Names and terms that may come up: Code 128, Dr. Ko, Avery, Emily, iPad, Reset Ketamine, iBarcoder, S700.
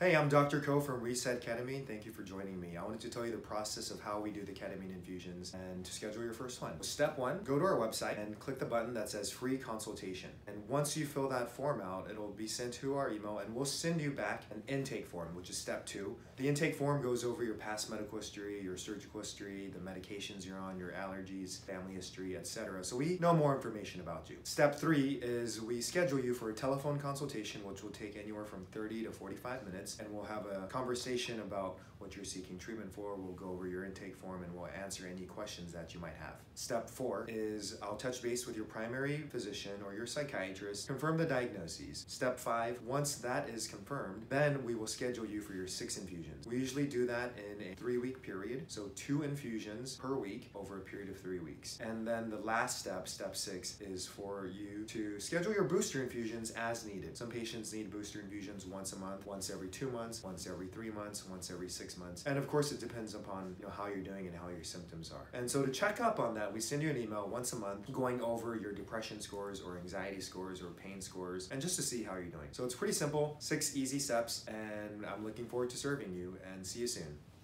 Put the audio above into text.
Hey, I'm Dr. Ko from Reset Ketamine. Thank you for joining me. I wanted to tell you the process of how we do the ketamine infusions and to schedule your first one. Step one, go to our website and click the button that says free consultation. And once you fill that form out, it'll be sent to our email and we'll send you back an intake form, which is step two. The intake form goes over your past medical history, your surgical history, the medications you're on, your allergies, family history, etc. So we know more information about you. Step three is we schedule you for a telephone consultation, which will take anywhere from 30 to 45 minutes. And we'll have a conversation about what you're seeking treatment for. We'll go over your intake form and we'll answer any questions that you might have. Step four is I'll touch base with your primary physician or your psychiatrist, confirm the diagnoses. Step five, once that is confirmed, then we will schedule you for your 6 infusions. We usually do that in a 3-week period, so 2 infusions per week over a period of 3 weeks. And then the last step, step six, is for you to schedule your booster infusions as needed. Some patients need booster infusions once a month, once every 2 months, once every 3 months, once every 6 months. And of course it depends upon how you're doing and how your symptoms are. And so to check up on that, we send you an email once a month going over your depression scores or anxiety scores or pain scores and just to see how you're doing. So it's pretty simple, 6 easy steps, and I'm looking forward to serving you and see you soon.